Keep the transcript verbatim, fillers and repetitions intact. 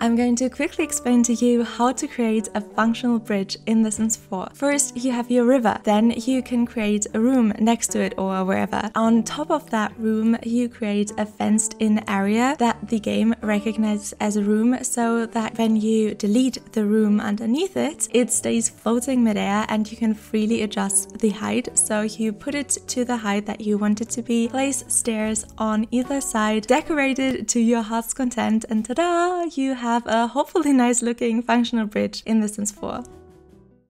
I'm going to quickly explain to you how to create a functional bridge in The Sims four. First, you have your river, then you can create a room next to it or wherever. On top of that room, you create a fenced-in area that the game recognizes as a room, so that when you delete the room underneath it, it stays floating midair and you can freely adjust the height. So you put it to the height that you want it to be, place stairs on either side, decorate it to your heart's content, and ta-da! You have Have a hopefully nice looking functional bridge in The Sims four.